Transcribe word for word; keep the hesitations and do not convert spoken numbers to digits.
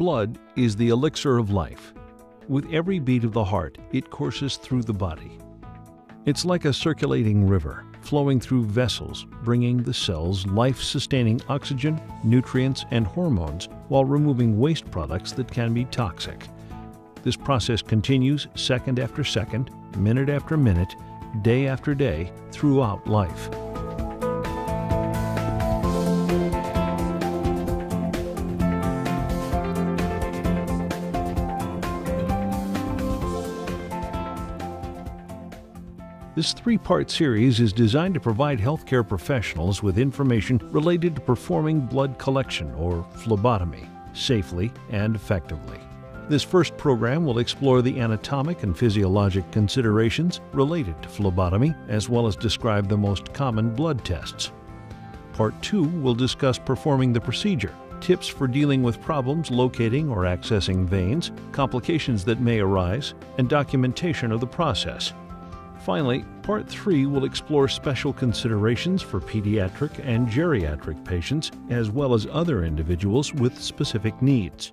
Blood is the elixir of life. With every beat of the heart, it courses through the body. It's like a circulating river, flowing through vessels, bringing the cells life-sustaining oxygen, nutrients, and hormones while removing waste products that can be toxic. This process continues second after second, minute after minute, day after day, throughout life. This three-part series is designed to provide healthcare professionals with information related to performing blood collection or phlebotomy safely and effectively. This first program will explore the anatomic and physiologic considerations related to phlebotomy, as well as describe the most common blood tests. Part two will discuss performing the procedure, tips for dealing with problems locating or accessing veins, complications that may arise, and documentation of the process. Finally, Part three will explore special considerations for pediatric and geriatric patients, as well as other individuals with specific needs.